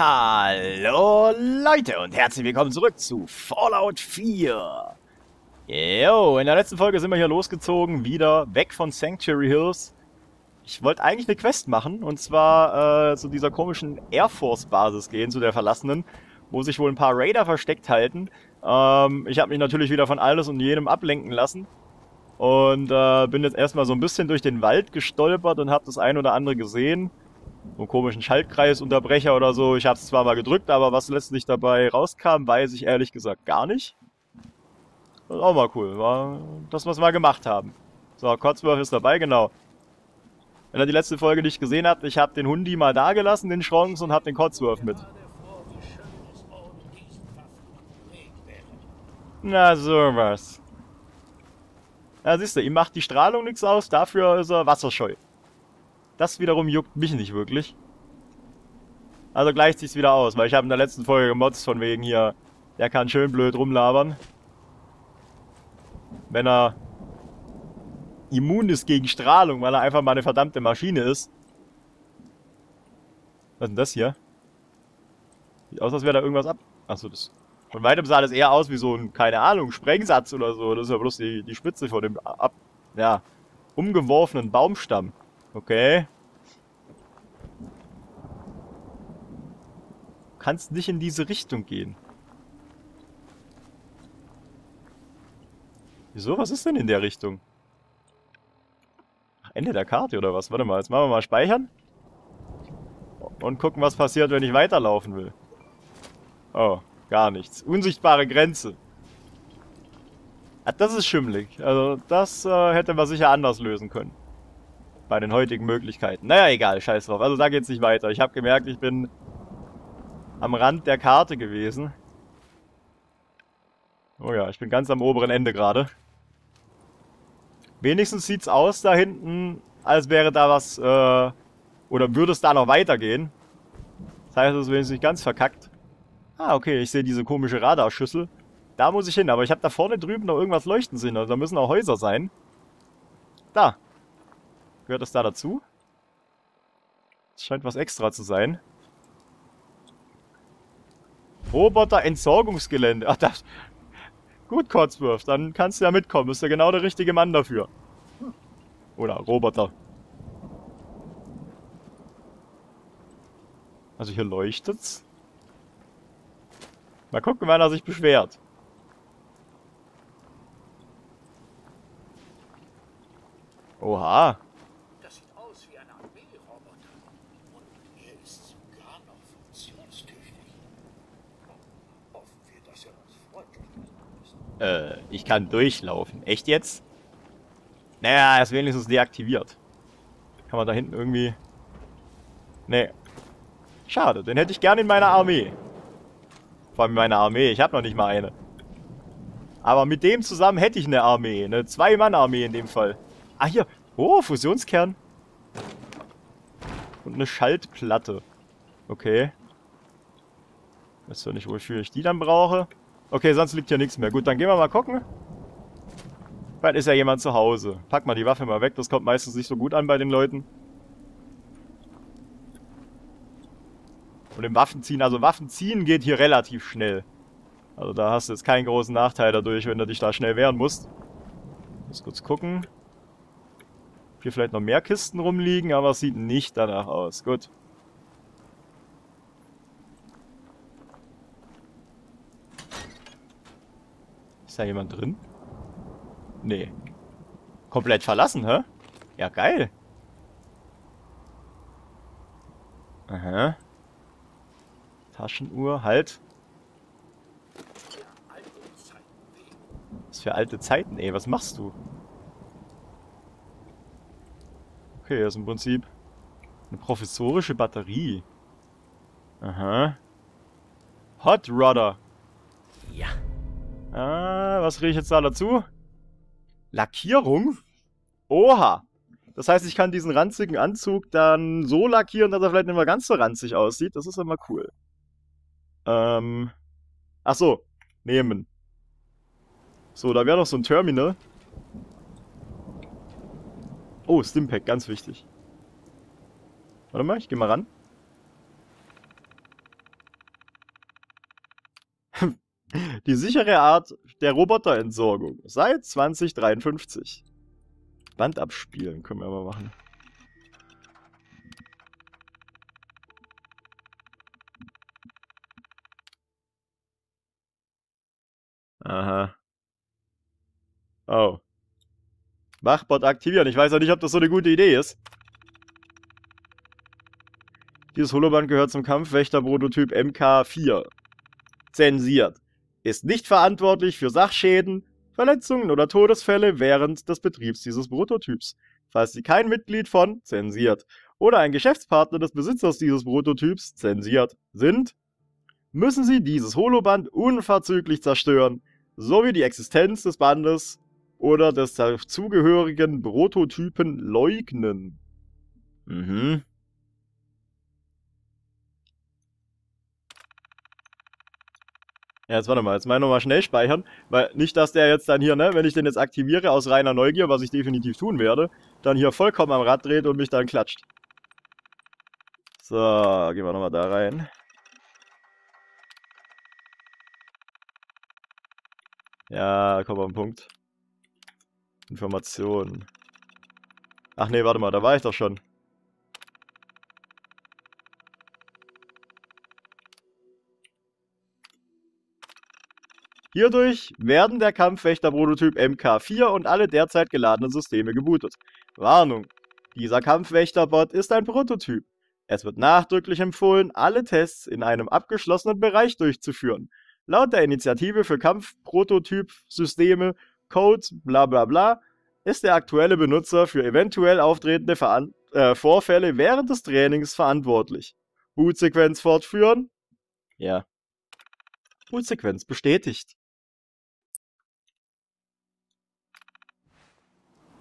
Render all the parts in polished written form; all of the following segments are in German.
Hallo Leute und herzlich willkommen zurück zu Fallout 4. Jo, in der letzten Folge sind wir hier losgezogen, wieder weg von Sanctuary Hills. Ich wollte eigentlich eine Quest machen und zwar zu dieser komischen Air Force Basis gehen, zu der verlassenen, wo sich wohl ein paar Raider versteckt halten. Ich habe mich natürlich wieder von alles und jedem ablenken lassen und bin jetzt erstmal so ein bisschen durch den Wald gestolpert und habe das ein oder andere gesehen. So einen komischen Schaltkreisunterbrecher oder so. Ich habe es zwar mal gedrückt, aber was letztlich dabei rauskam, weiß ich ehrlich gesagt gar nicht. Das ist auch mal cool, war das, was wir mal gemacht haben. So, Kotzwurf ist dabei, genau. Wenn ihr die letzte Folge nicht gesehen habt, ich habe den Hundi mal da gelassen, den Schrons, und habe den Kotzwurf mit. Na sowas. Ja, siehst du, ihm macht die Strahlung nichts aus, dafür ist er wasserscheu. Das wiederum juckt mich nicht wirklich. Also gleicht sich's wieder aus, weil ich habe in der letzten Folge gemotzt von wegen hier, der kann schön blöd rumlabern. Wenn er immun ist gegen Strahlung, weil er einfach mal eine verdammte Maschine ist. Was ist denn das hier? Sieht aus, als wäre da irgendwas ab... Achso, das... Von weitem sah das eher aus wie so ein, keine Ahnung, Sprengsatz oder so. Das ist ja bloß die Spitze von dem umgeworfenen Baumstamm. Okay. Du kannst nicht in diese Richtung gehen. Wieso? Was ist denn in der Richtung? Ach, Ende der Karte oder was? Warte mal, jetzt machen wir mal Speichern. Und gucken, was passiert, wenn ich weiterlaufen will. Oh, gar nichts. Unsichtbare Grenze. Ach, das ist schimmelig. Also das hätte man sicher anders lösen können. Bei den heutigen Möglichkeiten. Naja, egal, scheiß drauf. Also da geht's nicht weiter. Ich habe gemerkt, ich bin am Rand der Karte gewesen. Oh ja, ich bin ganz am oberen Ende gerade. Wenigstens sieht's aus da hinten, als wäre da was, oder würde es da noch weitergehen. Das heißt, es ist wenigstens nicht ganz verkackt. Ah, okay, ich sehe diese komische Radarschüssel. Da muss ich hin, aber ich habe da vorne drüben noch irgendwas leuchten sehen. Also da müssen auch Häuser sein. Da. Gehört das da dazu? Das scheint was extra zu sein. Roboter-Entsorgungsgelände. Ach, das... Gut, Kotzwurf, dann kannst du ja mitkommen. Bist ja genau der richtige Mann dafür. Oder Roboter. Also hier leuchtet's. Mal gucken, wann er sich beschwert. Oha. Ich kann durchlaufen. Echt jetzt? Naja, er ist wenigstens deaktiviert. Kann man da hinten irgendwie... Nee. Schade, den hätte ich gerne in meiner Armee. Vor allem in meiner Armee, ich habe noch nicht mal eine. Aber mit dem zusammen hätte ich eine Armee. Eine Zwei-Mann-Armee in dem Fall. Ah, hier. Oh, Fusionskern. Und eine Schaltplatte. Okay. Weiß ja nicht, wofür ich die dann brauche. Okay, sonst liegt hier nichts mehr. Gut, dann gehen wir mal gucken. Vielleicht ist ja jemand zu Hause. Pack mal die Waffe mal weg, das kommt meistens nicht so gut an bei den Leuten. Und im Waffenziehen, also Waffenziehen geht hier relativ schnell. Also da hast du jetzt keinen großen Nachteil dadurch, wenn du dich da schnell wehren musst. Muss kurz gucken. Hier vielleicht noch mehr Kisten rumliegen, aber es sieht nicht danach aus. Gut. Ist da jemand drin? Nee. Komplett verlassen, hä? Ja, geil. Aha. Taschenuhr, halt. Was für alte Zeiten, ey, was machst du? Okay, das ist im Prinzip eine provisorische Batterie. Aha. Hot Rodder. Ja. Ah, was rieche ich jetzt da dazu? Lackierung? Oha! Das heißt, ich kann diesen ranzigen Anzug dann so lackieren, dass er vielleicht nicht mehr ganz so ranzig aussieht. Das ist immer cool. Ach so, nehmen. So, da wäre noch so ein Terminal. Oh, Stimpack, ganz wichtig. Warte mal, ich gehe mal ran. Die sichere Art der Roboterentsorgung. Seit 2053. Band abspielen können wir aber machen. Aha. Oh. Wachbot aktivieren. Ich weiß auch nicht, ob das so eine gute Idee ist. Dieses Holoband gehört zum Kampfwächter-Prototyp MK4. Zensiert. Ist nicht verantwortlich für Sachschäden, Verletzungen oder Todesfälle während des Betriebs dieses Prototyps. Falls Sie kein Mitglied von zensiert oder ein Geschäftspartner des Besitzers dieses Prototyps zensiert sind, müssen Sie dieses Holoband unverzüglich zerstören, sowie die Existenz des Bandes oder des dazugehörigen Prototypen leugnen. Mhm. Ja, jetzt warte mal, jetzt mal nochmal schnell speichern, weil nicht, dass der jetzt dann hier, ne, wenn ich den jetzt aktiviere aus reiner Neugier, was ich definitiv tun werde, dann hier vollkommen am Rad dreht und mich dann klatscht. So, gehen wir nochmal da rein. Ja, komm auf den Punkt. Informationen. Ach nee, warte mal, da war ich doch schon. Hierdurch werden der Kampfwächter-Prototyp MK4 und alle derzeit geladenen Systeme gebootet. Warnung! Dieser Kampfwächter-Bot ist ein Prototyp. Es wird nachdrücklich empfohlen, alle Tests in einem abgeschlossenen Bereich durchzuführen. Laut der Initiative für Kampfprototyp-Systeme Code blablabla ist der aktuelle Benutzer für eventuell auftretende Vorfälle während des Trainings verantwortlich. Bootsequenz fortführen? Ja. Bootsequenz bestätigt.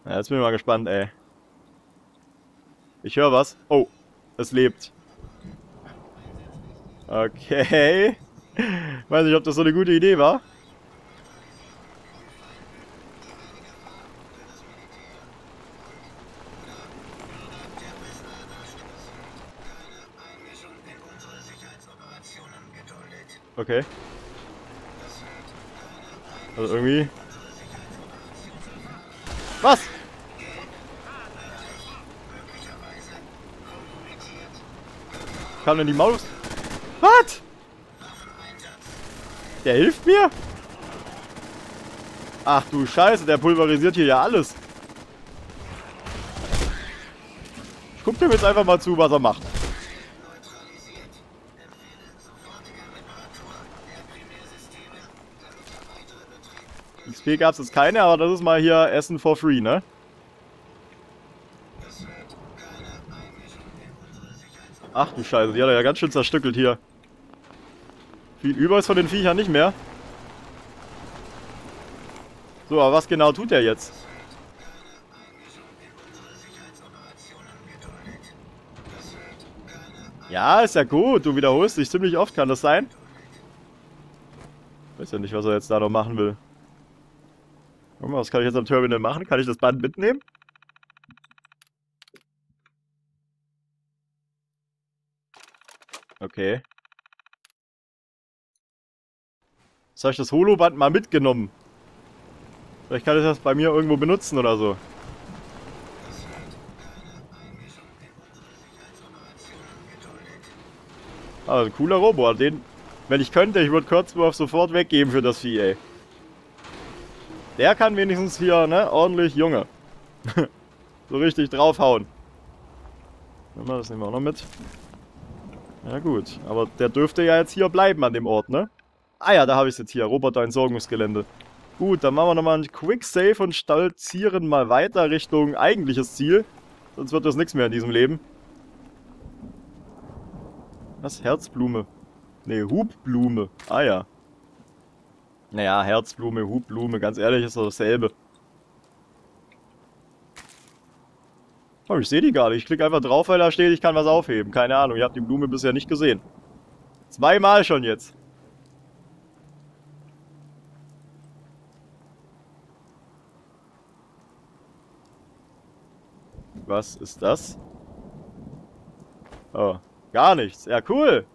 Ja, jetzt bin ich mal gespannt, ey. Ich höre was. Oh, es lebt. Okay. Weiß nicht, ob das so eine gute Idee war. Okay. Also irgendwie... Was? Kam denn die Maus? Was? Der hilft mir? Ach du Scheiße, der pulverisiert hier ja alles. Ich guck dem jetzt einfach mal zu, was er macht. XP gab es jetzt keine, aber das ist mal hier Essen for free, ne? Ach du Scheiße, die hat er ja ganz schön zerstückelt hier. Viel über ist von den Viechern nicht mehr. So, aber was genau tut er jetzt? Ja, ist ja gut, du wiederholst dich ziemlich oft, kann das sein? Ich weiß ja nicht, was er jetzt da noch machen will. Guck mal, was kann ich jetzt am Terminal machen? Kann ich das Band mitnehmen? Okay. Jetzt habe ich das Holoband mal mitgenommen. Vielleicht kann ich das bei mir irgendwo benutzen oder so. Aber ein cooler Roboter. Den, wenn ich könnte, ich würde Kotzwurf sofort weggeben für das Vieh, ey. Der kann wenigstens hier, ne, ordentlich Junge. So richtig draufhauen. Das nehmen wir auch noch mit. Ja gut, aber der dürfte ja jetzt hier bleiben an dem Ort, ne? Ah ja, da habe ich es jetzt hier, Roboterentsorgungsgelände. Gut, dann machen wir nochmal einen Quick-Save und stolzieren mal weiter Richtung eigentliches Ziel. Sonst wird das nichts mehr in diesem Leben. Was? Herzblume? Ne, Hubblume. Ah ja. Naja, Herzblume, Hubblume, ganz ehrlich, ist doch dasselbe. Oh, ich sehe die gar nicht. Ich klicke einfach drauf, weil da steht, ich kann was aufheben. Keine Ahnung, ich habe die Blume bisher nicht gesehen. Zweimal schon jetzt. Was ist das? Oh, gar nichts. Ja, cool.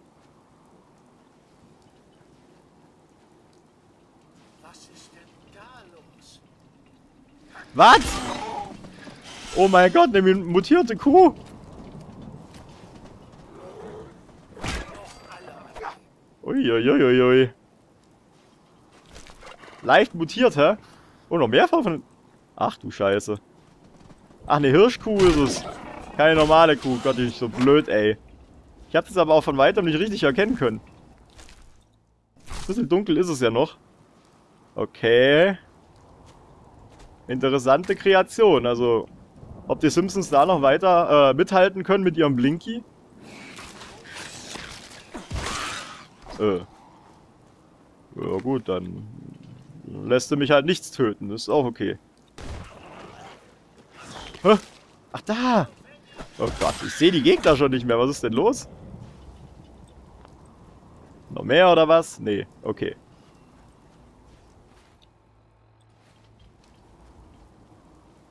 Was? Oh mein Gott, eine mutierte Kuh. Uiuiuiui. Ui, ui. Leicht mutiert, hä? Oh, noch mehr von... Ach du Scheiße. Ach, eine Hirschkuh ist es. Keine normale Kuh. Gott, die ist so blöd, ey. Ich hab's jetzt aber auch von weitem nicht richtig erkennen können. Ein bisschen dunkel ist es ja noch. Okay. Interessante Kreation. Also, ob die Simpsons da noch weiter mithalten können mit ihrem Blinky? Ja gut, dann lässt du mich halt nichts töten. Das ist auch okay. Hä? Ach da! Oh Gott, ich sehe die Gegner schon nicht mehr. Was ist denn los? Noch mehr oder was? Nee, okay.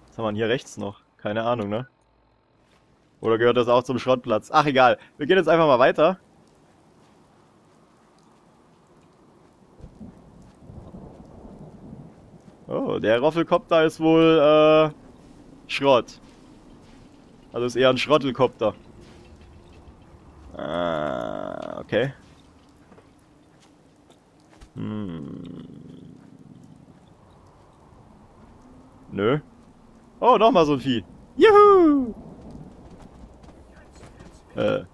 Was haben wir denn hier rechts noch? Keine Ahnung, ne? Oder gehört das auch zum Schrottplatz? Ach egal, wir gehen jetzt einfach mal weiter. Oh, der Roffelkopter ist wohl Schrott. Also ist eher ein Schrottelkopter. Ah, okay. Hm. Nö. Oh, nochmal so ein Vieh. Juhu! Boah,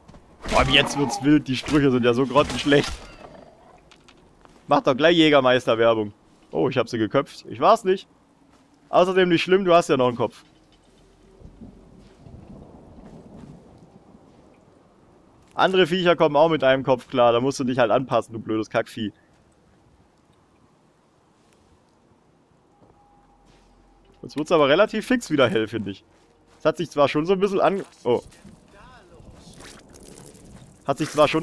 jetzt wird's wild. Die Sprüche sind ja so grottenschlecht. Mach doch gleich Jägermeister-Werbung. Oh, ich hab sie geköpft. Ich war's nicht. Außerdem nicht schlimm, du hast ja noch einen Kopf. Andere Viecher kommen auch mit einem Kopf klar. Da musst du dich halt anpassen, du blödes Kackvieh. Jetzt wird's aber relativ fix wieder hell, finde ich. Es hat sich zwar schon so ein bisschen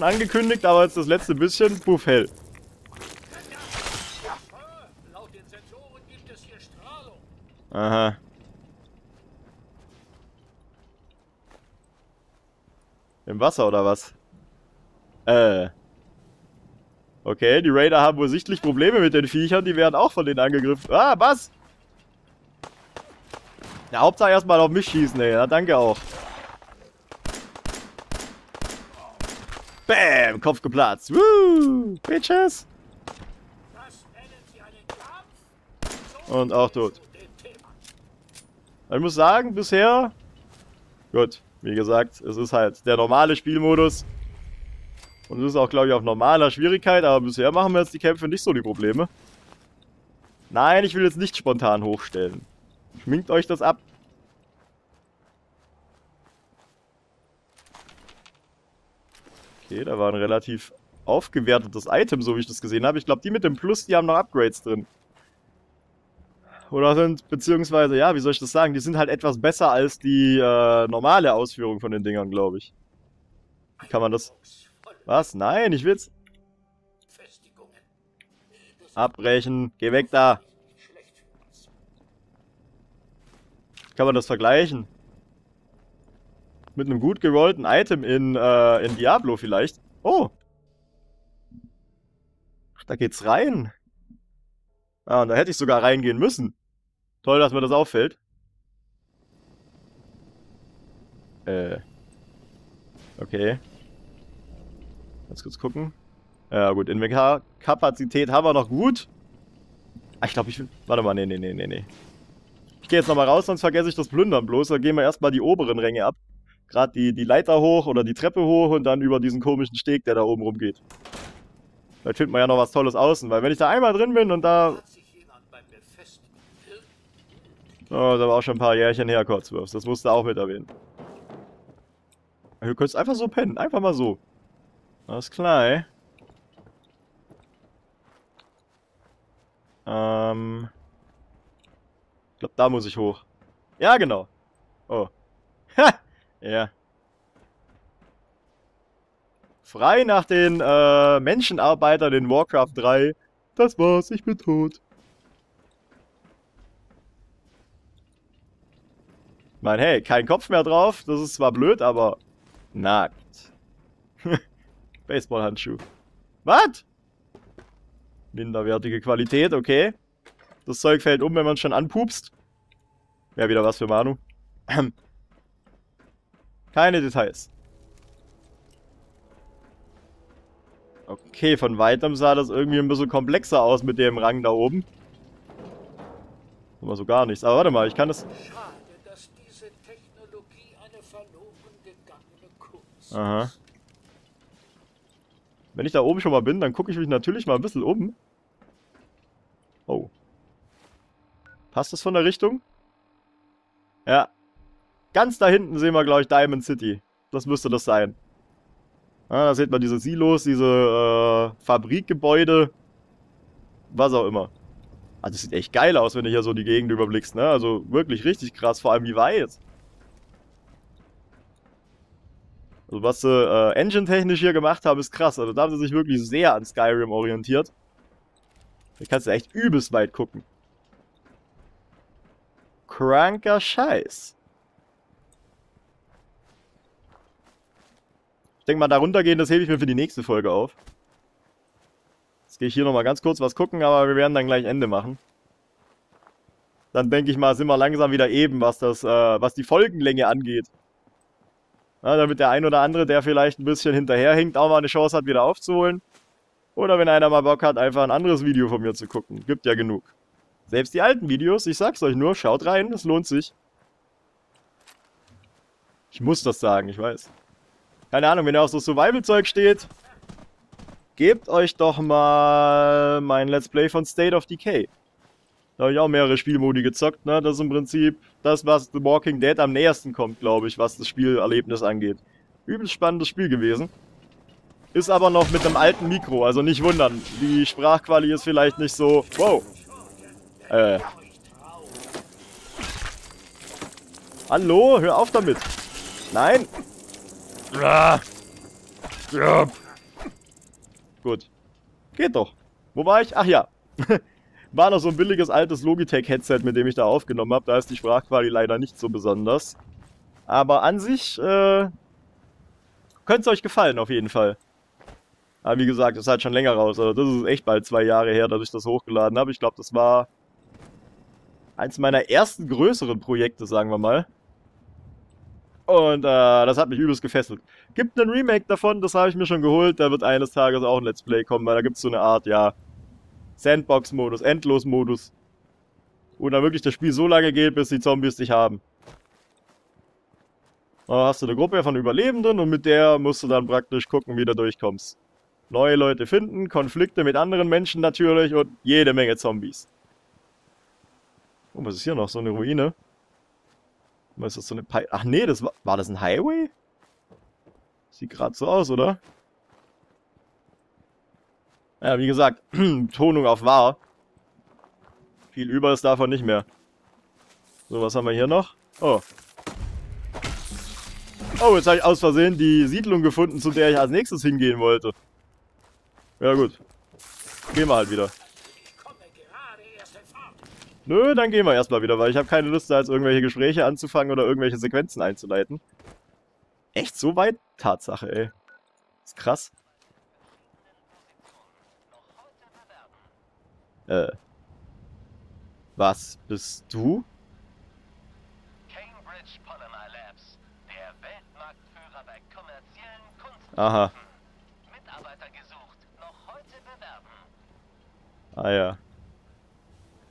angekündigt, aber jetzt das letzte bisschen, puff, hell. Aha. Im Wasser oder was? Okay, die Raider haben wohl sichtlich Probleme mit den Viechern, die werden auch von denen angegriffen. Ah, was? Ja, Hauptsache erstmal auf mich schießen, ey. Na, danke auch. Bäm, Kopf geplatzt. Woo, Bitches. Und auch tot. Ich muss sagen, bisher... Gut, wie gesagt, es ist halt der normale Spielmodus. Und es ist auch, glaube ich, auf normaler Schwierigkeit, aber bisher machen wir jetzt die Kämpfe nicht so die Probleme. Nein, ich will jetzt nicht spontan hochstellen. Schminkt euch das ab. Okay, da war ein relativ aufgewertetes Item, so wie ich das gesehen habe. Ich glaube, die mit dem Plus, die haben noch Upgrades drin. Oder sind, beziehungsweise, ja, wie soll ich das sagen, die sind halt etwas besser als die normale Ausführung von den Dingern, glaube ich. Kann man das... Was? Nein, ich will's... Abbrechen, geh weg da! Kann man das vergleichen? Mit einem gut gerollten Item in Diablo vielleicht? Oh! Ach, da geht's rein! Ah, und da hätte ich sogar reingehen müssen. Toll, dass mir das auffällt. Okay. Ganz kurz gucken. Ja gut, Inventarkapazität haben wir noch gut. Ah, ich glaube, ich will... Warte mal, nee. Ich gehe jetzt nochmal raus, sonst vergesse ich das Plündern bloß. Da gehen wir erstmal die oberen Ränge ab. Gerade die Leiter hoch oder die Treppe hoch und dann über diesen komischen Steg, der da oben rumgeht. Vielleicht findet man ja noch was Tolles außen, weil wenn ich da einmal drin bin und da... Oh, da war auch schon ein paar Jährchen her, Kotzwurf. Das musst du auch mit erwähnen. Du könntest einfach so pennen, einfach mal so. Alles klar. Ich glaube, da muss ich hoch. Ja, genau. Oh. Ha! Ja. Frei nach den Menschenarbeitern in Warcraft 3. Das war's, ich bin tot. Ich meine, hey, kein Kopf mehr drauf. Das ist zwar blöd, aber nackt. Baseballhandschuh. Was? Minderwertige Qualität, okay. Das Zeug fällt um, wenn man schon anpupst. Wäre wieder was für Manu. Keine Details. Okay, von weitem sah das irgendwie ein bisschen komplexer aus mit dem Rang da oben. Immer so gar nichts. Aber warte mal, ich kann das... Aha. Wenn ich da oben schon mal bin, dann gucke ich mich natürlich mal ein bisschen um. Oh. Passt das von der Richtung? Ja. Ganz da hinten sehen wir, glaube ich, Diamond City. Das müsste das sein. Ah, da sieht man diese Silos, diese Fabrikgebäude. Was auch immer. Also das sieht echt geil aus, wenn du hier so die Gegend überblickst, ne? Also wirklich richtig krass, vor allem wie weit. Also was sie engine-technisch hier gemacht haben, ist krass. Also da haben sie sich wirklich sehr an Skyrim orientiert. Da kannst du echt übelst weit gucken. Kranker Scheiß. Ich denke mal, darunter gehen, das hebe ich mir für die nächste Folge auf. Jetzt gehe ich hier nochmal ganz kurz was gucken, aber wir werden dann gleich Ende machen. Dann denke ich mal, sind wir langsam wieder eben, was das, was die Folgenlänge angeht. Na, damit der ein oder andere, der vielleicht ein bisschen hinterherhinkt, auch mal eine Chance hat, wieder aufzuholen. Oder wenn einer mal Bock hat, einfach ein anderes Video von mir zu gucken. Gibt ja genug. Selbst die alten Videos, ich sag's euch nur, schaut rein, es lohnt sich. Ich muss das sagen, ich weiß. Keine Ahnung, wenn ihr auf so Survival-Zeug steht, gebt euch doch mal mein Let's Play von State of Decay. Da habe ich auch mehrere Spielmodi gezockt, ne? Das ist im Prinzip das, was The Walking Dead am nähersten kommt, glaube ich, was das Spielerlebnis angeht. Übelst spannendes Spiel gewesen. Ist aber noch mit einem alten Mikro, also nicht wundern. Die Sprachqualität ist vielleicht nicht so... Wow! Hallo? Hör auf damit! Nein! Gut. Geht doch. Wo war ich? Ach ja. War noch so ein billiges altes Logitech-Headset, mit dem ich da aufgenommen habe. Da ist die Sprachqualität leider nicht so besonders. Aber an sich, könnte es euch gefallen auf jeden Fall. Aber wie gesagt, das ist halt schon länger raus. Also das ist echt bald 2 Jahre her, dass ich das hochgeladen habe. Ich glaube, das war eins meiner ersten größeren Projekte, sagen wir mal. Und das hat mich übelst gefesselt. Gibt einen Remake davon, das habe ich mir schon geholt. Da wird eines Tages auch ein Let's Play kommen, weil da gibt es so eine Art, ja, Sandbox-Modus, Endlos-Modus. Wo dann wirklich das Spiel so lange geht, bis die Zombies dich haben. Da hast du eine Gruppe von Überlebenden und mit der musst du dann praktisch gucken, wie du durchkommst. Neue Leute finden, Konflikte mit anderen Menschen natürlich und jede Menge Zombies. Oh, was ist hier noch? So eine Ruine. Was ist das, so eine Pipe? Ach nee, das war das ein Highway? Sieht gerade so aus, oder? Ja, wie gesagt, Betonung auf wahr. Viel über ist davon nicht mehr. So, was haben wir hier noch? Oh. Oh, jetzt habe ich aus Versehen die Siedlung gefunden, zu der ich als nächstes hingehen wollte. Ja gut. Gehen wir halt wieder. Nö, dann gehen wir erstmal wieder, weil ich habe keine Lust, da jetzt irgendwelche Gespräche anzufangen oder irgendwelche Sequenzen einzuleiten. Echt so weit? Tatsache, ey. Ist krass. Was bist du? Cambridge Polymer Labs, der Weltmarktführer bei kommerziellen Kunststoffen. Aha. Mitarbeiter gesucht, noch heute bewerben. Ah ja.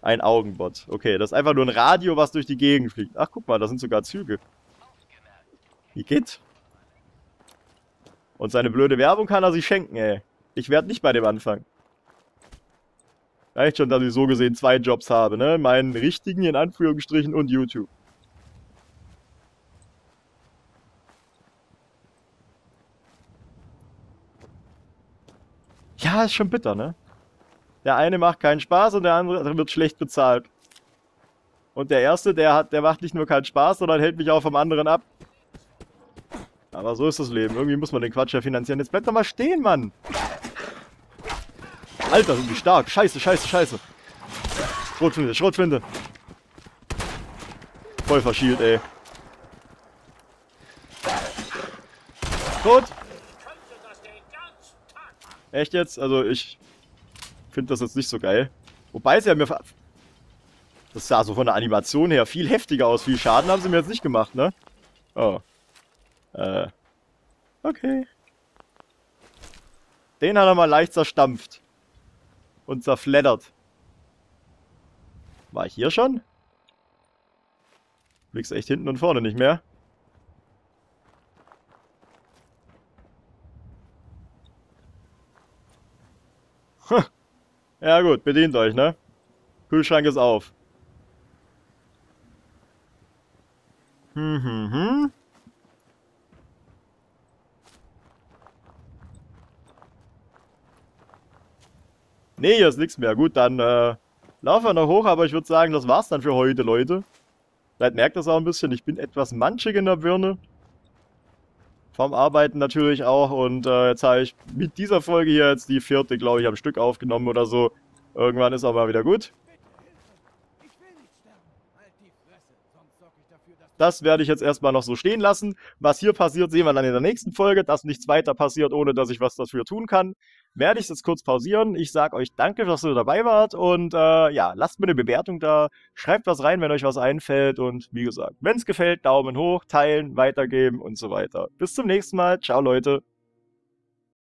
Ein Augenbot. Okay, das ist einfach nur ein Radio, was durch die Gegend fliegt. Ach, guck mal, da sind sogar Züge. Wie geht's? Und seine blöde Werbung kann er sich schenken, ey. Ich werde nicht bei dem anfangen. Reicht schon, dass ich so gesehen 2 Jobs habe, ne? Meinen richtigen, in Anführungsstrichen, und YouTube. Ja, ist schon bitter, ne? Der eine macht keinen Spaß und der andere wird schlecht bezahlt. Und der erste, der macht nicht nur keinen Spaß, sondern hält mich auch vom anderen ab. Aber so ist das Leben. Irgendwie muss man den Quatsch ja finanzieren. Jetzt bleibt doch mal stehen, Mann! Alter, sind die stark. Scheiße, scheiße, scheiße. Schrotflinte, Schrotflinte. Voll verschielt, ey. Tot! Echt jetzt? Also ich... finde das jetzt nicht so geil. Wobei es ja mir... Das sah so von der Animation her viel heftiger aus. Viel Schaden haben sie mir jetzt nicht gemacht, ne? Oh. Okay. Den hat er mal leicht zerstampft. Und zerfleddert. War ich hier schon? Du blickst echt hinten und vorne nicht mehr. Ja gut, bedient euch, ne? Kühlschrank ist auf. Nee, hier ist nichts mehr. Gut, dann laufen wir noch hoch, aber ich würde sagen, das war's dann für heute, Leute. Vielleicht merkt das auch ein bisschen, ich bin etwas manchig in der Birne. Vom Arbeiten natürlich auch, und jetzt habe ich mit dieser Folge hier jetzt die 4., glaube ich, am Stück aufgenommen oder so. Irgendwann ist aber wieder gut. Das werde ich jetzt erstmal noch so stehen lassen. Was hier passiert, sehen wir dann in der nächsten Folge. Dass nichts weiter passiert, ohne dass ich was dafür tun kann, werde ich jetzt kurz pausieren. Ich sage euch danke, dass ihr dabei wart. Und ja, lasst mir eine Bewertung da. Schreibt was rein, wenn euch was einfällt. Und wie gesagt, wenn es gefällt, Daumen hoch, teilen, weitergeben und so weiter. Bis zum nächsten Mal. Ciao, Leute.